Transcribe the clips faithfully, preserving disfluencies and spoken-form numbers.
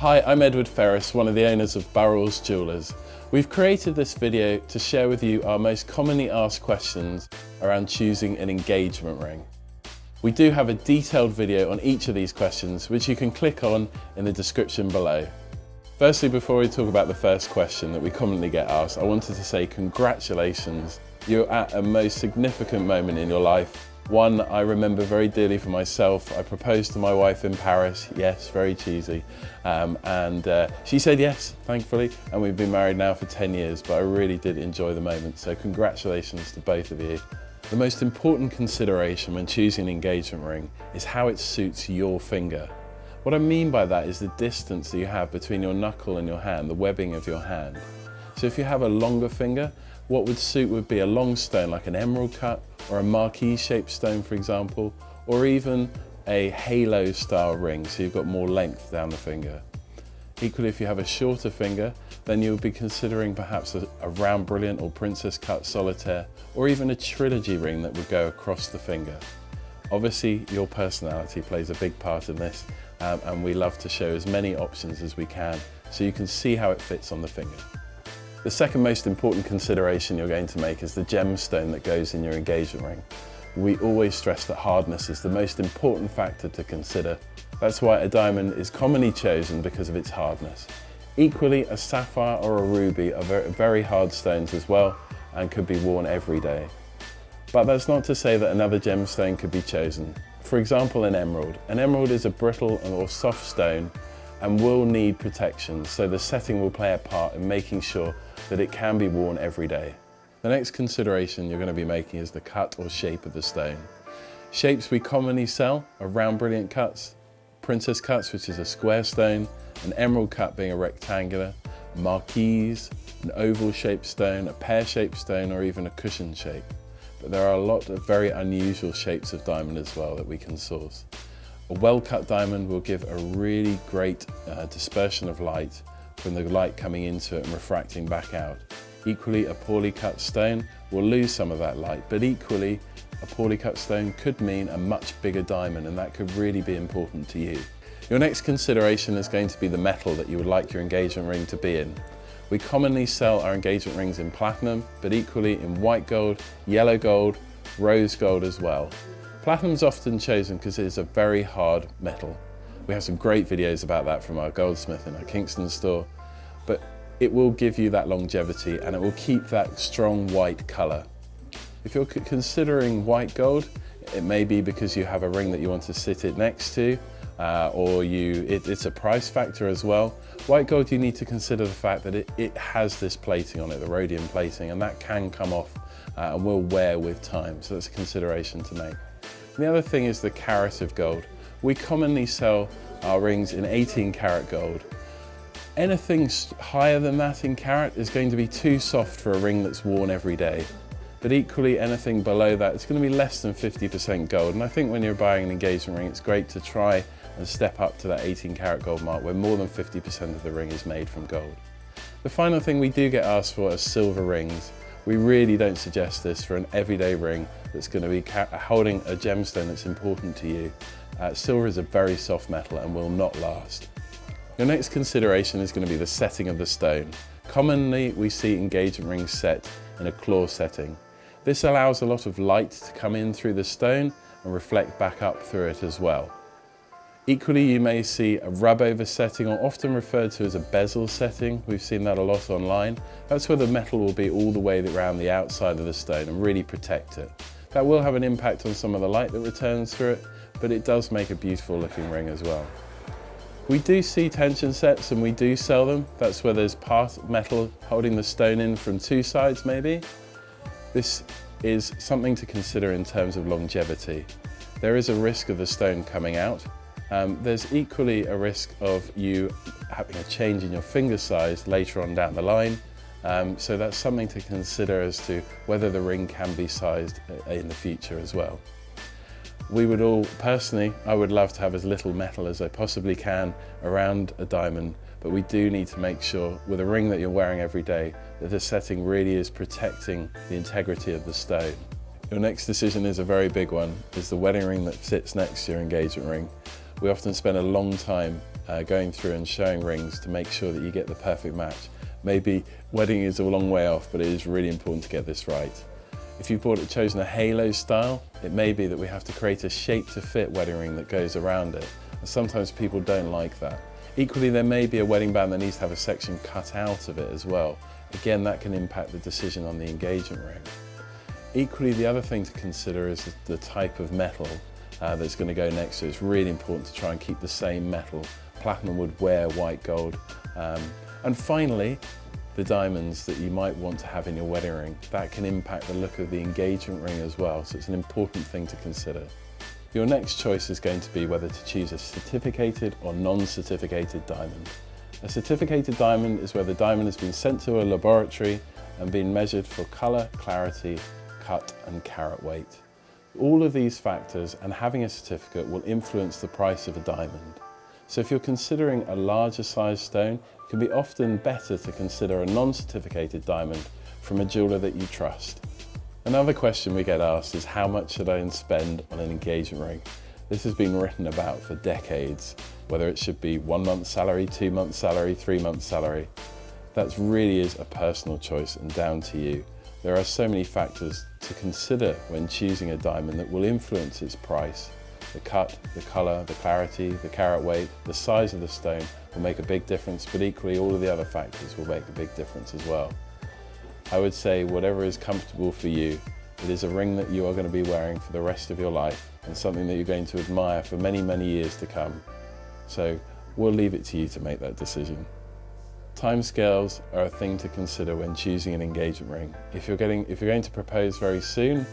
Hi, I'm Edward Ferris, one of the owners of Burrells Jewellers. We've created this video to share with you our most commonly asked questions around choosing an engagement ring. We do have a detailed video on each of these questions, which you can click on in the description below. Firstly, before we talk about the first question that we commonly get asked, I wanted to say congratulations. You're at a most significant moment in your life. One I remember very dearly for myself. I proposed to my wife in Paris, yes, very cheesy, um, and uh, she said yes, thankfully, and we've been married now for ten years, but I really did enjoy the moment, so congratulations to both of you. The most important consideration when choosing an engagement ring is how it suits your finger. What I mean by that is the distance that you have between your knuckle and your hand, the webbing of your hand. So if you have a longer finger, what would suit would be a long stone like an emerald cut, or a marquise-shaped stone, for example, or even a halo-style ring, so you've got more length down the finger. Equally, if you have a shorter finger, then you'll be considering perhaps a, a round brilliant or princess-cut solitaire, or even a trilogy ring that would go across the finger. Obviously, your personality plays a big part in this, um, and we love to show as many options as we can, so you can see how it fits on the finger. The second most important consideration you're going to make is the gemstone that goes in your engagement ring. We always stress that hardness is the most important factor to consider. That's why a diamond is commonly chosen because of its hardness. Equally, a sapphire or a ruby are very hard stones as well and could be worn every day. But that's not to say that another gemstone could be chosen. For example, an emerald. An emerald is a brittle or soft stone and will need protection, so the setting will play a part in making sure that it can be worn every day. The next consideration you're going to be making is the cut or shape of the stone. Shapes we commonly sell are round brilliant cuts, princess cuts, which is a square stone, an emerald cut being a rectangular, marquise, an oval shaped stone, a pear shaped stone, or even a cushion shape. But there are a lot of very unusual shapes of diamond as well that we can source. A well-cut diamond will give a really great uh, dispersion of light from the light coming into it and refracting back out. Equally, a poorly cut stone will lose some of that light, but equally, a poorly cut stone could mean a much bigger diamond, and that could really be important to you. Your next consideration is going to be the metal that you would like your engagement ring to be in. We commonly sell our engagement rings in platinum, but equally in white gold, yellow gold, rose gold as well. Platinum is often chosen because it is a very hard metal. We have some great videos about that from our goldsmith in our Kingston store, but it will give you that longevity and it will keep that strong white colour. If you're considering white gold, it may be because you have a ring that you want to sit it next to, uh, or you, it, it's a price factor as well. White gold, you need to consider the fact that it, it has this plating on it, the rhodium plating, and that can come off uh, and will wear with time, so that's a consideration to make. The other thing is the carat of gold. We commonly sell our rings in eighteen karat gold. Anything higher than that in carat is going to be too soft for a ring that's worn every day. But equally, anything below that, it's going to be less than fifty percent gold. And I think when you're buying an engagement ring, it's great to try and step up to that eighteen karat gold mark where more than fifty percent of the ring is made from gold. The final thing we do get asked for are silver rings. We really don't suggest this for an everyday ring that's going to be holding a gemstone that's important to you. Uh, silver is a very soft metal and will not last. Your next consideration is going to be the setting of the stone. Commonly, we see engagement rings set in a claw setting. This allows a lot of light to come in through the stone and reflect back up through it as well. Equally, you may see a rub-over setting, or often referred to as a bezel setting. We've seen that a lot online. That's where the metal will be all the way around the outside of the stone and really protect it. That will have an impact on some of the light that returns through it, but it does make a beautiful looking ring as well. We do see tension sets and we do sell them. That's where there's part metal holding the stone in from two sides maybe. This is something to consider in terms of longevity. There is a risk of the stone coming out. Um, there's equally a risk of you having a change in your finger size later on down the line, um, so that's something to consider as to whether the ring can be sized in the future as well. We would all, personally, I would love to have as little metal as I possibly can around a diamond, but we do need to make sure with a ring that you're wearing every day that the setting really is protecting the integrity of the stone. Your next decision is a very big one, is the wedding ring that sits next to your engagement ring. We often spend a long time uh, going through and showing rings to make sure that you get the perfect match. Maybe wedding is a long way off, but it is really important to get this right. If you've bought it, chosen a halo style, it may be that we have to create a shape-to-fit wedding ring that goes around it. And sometimes people don't like that. Equally, there may be a wedding band that needs to have a section cut out of it as well. Again, that can impact the decision on the engagement ring. Equally, the other thing to consider is the type of metal uh, that's going to go next to it. It's really important to try and keep the same metal. Platinum would wear white gold. Um, and finally, the diamonds that you might want to have in your wedding ring. That can impact the look of the engagement ring as well, so it's an important thing to consider. Your next choice is going to be whether to choose a certificated or non-certificated diamond. A certificated diamond is where the diamond has been sent to a laboratory and been measured for colour, clarity, cut and carat weight. All of these factors and having a certificate will influence the price of a diamond. So if you're considering a larger size stone, it can be often better to consider a non-certificated diamond from a jeweller that you trust. Another question we get asked is, how much should I spend on an engagement ring? This has been written about for decades, whether it should be one month's salary, two months' salary, three months' salary. That really is a personal choice and down to you. There are so many factors to consider when choosing a diamond that will influence its price. The cut, the colour, the clarity, the carat weight, the size of the stone will make a big difference, but equally all of the other factors will make a big difference as well. I would say whatever is comfortable for you, it is a ring that you are going to be wearing for the rest of your life and something that you're going to admire for many, many years to come. So we'll leave it to you to make that decision. Timescales are a thing to consider when choosing an engagement ring. If you're, getting, if you're going to propose very soon,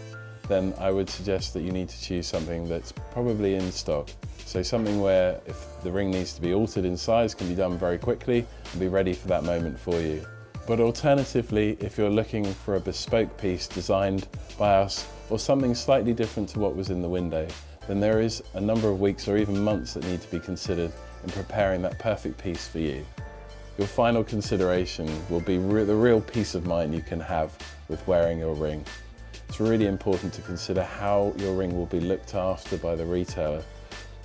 then I would suggest that you need to choose something that's probably in stock. So something where if the ring needs to be altered in size can be done very quickly and be ready for that moment for you. But alternatively, if you're looking for a bespoke piece designed by us or something slightly different to what was in the window, then there is a number of weeks or even months that need to be considered in preparing that perfect piece for you. Your final consideration will be re- the real peace of mind you can have with wearing your ring. It's really important to consider how your ring will be looked after by the retailer,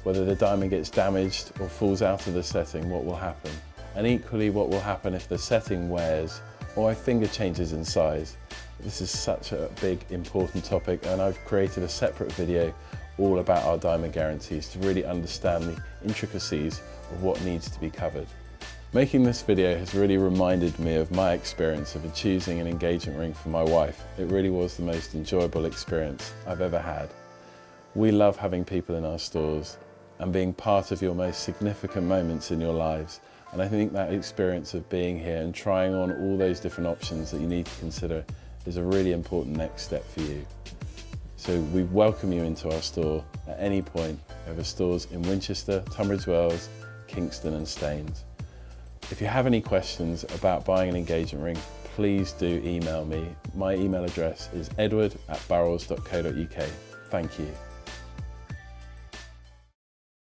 whether the diamond gets damaged or falls out of the setting, what will happen? And equally what will happen if the setting wears or a finger changes in size. This is such a big, important topic, and I've created a separate video all about our diamond guarantees to really understand the intricacies of what needs to be covered. Making this video has really reminded me of my experience of choosing an engagement ring for my wife. It really was the most enjoyable experience I've ever had. We love having people in our stores and being part of your most significant moments in your lives. And I think that experience of being here and trying on all those different options that you need to consider is a really important next step for you. So we welcome you into our store at any point. We have stores in Winchester, Tunbridge Wells, Kingston and Staines. If you have any questions about buying an engagement ring, please do email me. My email address is edward at burrells dot co dot U K. Thank you.